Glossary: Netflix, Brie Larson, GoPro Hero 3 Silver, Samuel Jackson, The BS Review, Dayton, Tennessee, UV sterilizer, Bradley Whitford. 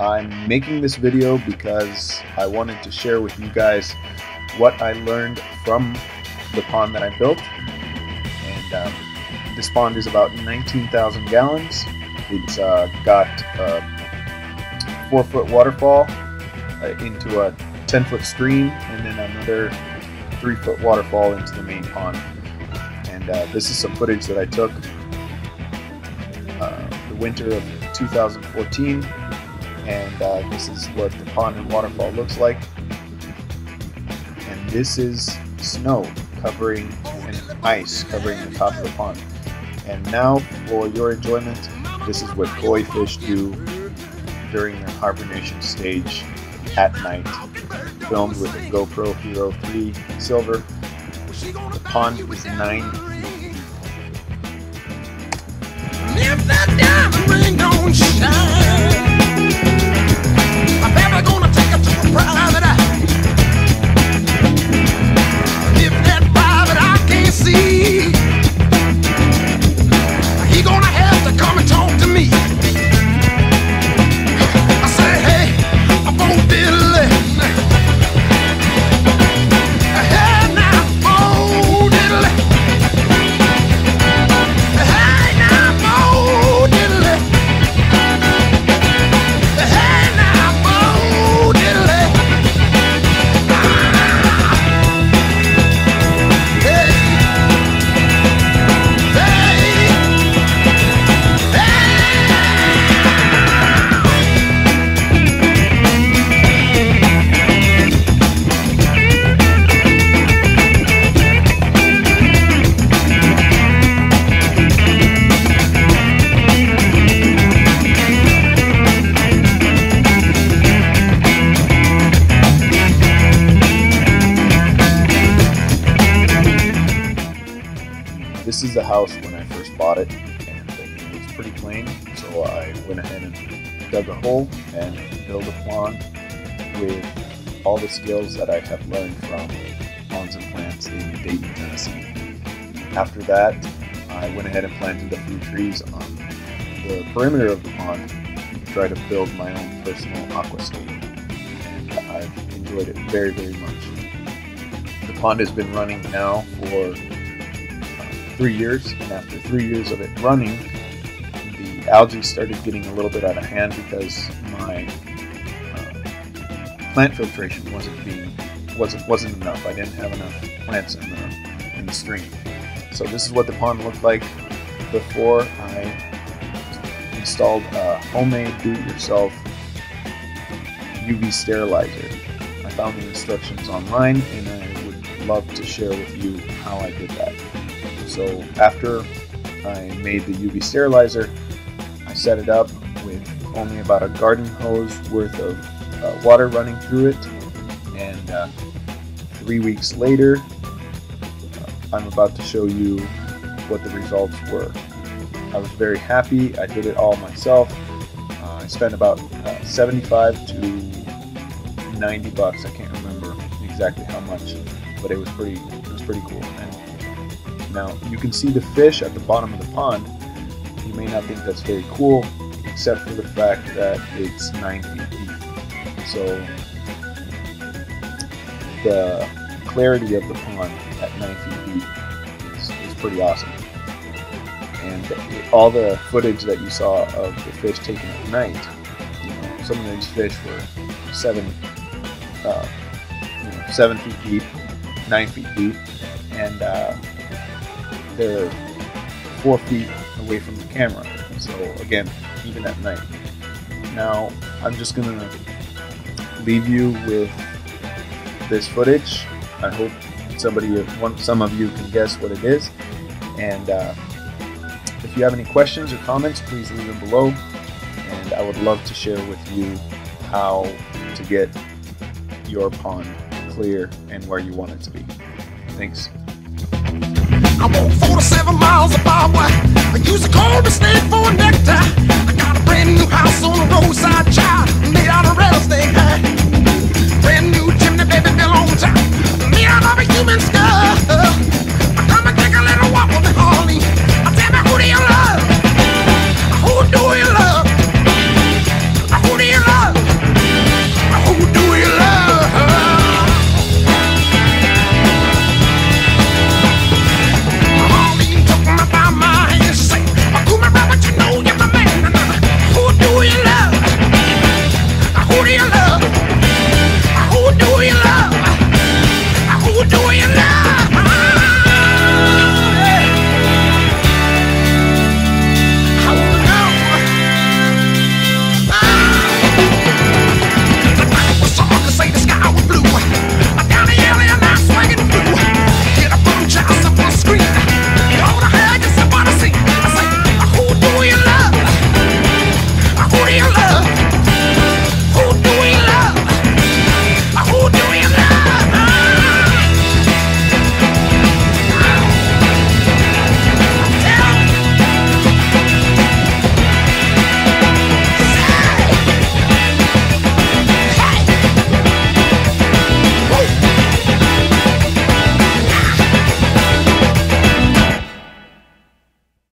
I'm making this video because I wanted to share with you guys what I learned from the pond that I built. And this pond is about 19,000 gallons. It's got a 4-foot waterfall into a 10-foot stream, and then another 3-foot waterfall into the main pond. And this is some footage that I took the winter of 2014, and this is what the pond and waterfall looks like. And this is snow covering and ice covering the top of the pond. And now, for your enjoyment, this is what koi fish do during their hibernation stage at night. Filmed with a GoPro Hero 3 Silver. The pond is 9 feet. This is the house when I first bought it, and it was pretty plain, so I went ahead and dug a hole and built a pond with all the skills that I have learned from ponds and plants in Dayton, Tennessee. After that, I went ahead and planted a few trees on the perimeter of the pond to try to build my own personal aquascape, and I've enjoyed it very, very much. The pond has been running now for 3 years, and after 3 years of it running, the algae started getting a little bit out of hand because my plant filtration wasn't enough. I didn't have enough plants in the stream. So this is what the pond looked like before I installed a homemade do-it-yourself UV sterilizer. I found the instructions online, and I would love to share with you how I did that. So after I made the UV sterilizer, I set it up with only about a garden hose worth of water running through it, and 3 weeks later, I'm about to show you what the results were. I was very happy. I did it all myself. I spent about 75 to 90 bucks. I can't remember exactly how much, but it was pretty cool. Now, you can see the fish at the bottom of the pond. You may not think that's very cool, except for the fact that it's 9 feet deep. So the clarity of the pond at 9 feet deep is pretty awesome. And all the footage that you saw of the fish taken at night, you know, some of these fish were 7 feet deep, 9 feet deep, and they're 4 feet away from the camera, so again, even at night. Now, I'm just gonna leave you with this footage. I hope some of you can guess what it is, and if you have any questions or comments, please leave them below, and I would love to share with you how to get your pond clear and where you want it to be. Thanks. I walk 47 miles of highway. I use a cold to snake for a nectar. I got a brand new house on a roadside child made out of rattlesnake hide. Brand new chimney, baby, built on top, made out of a human skull.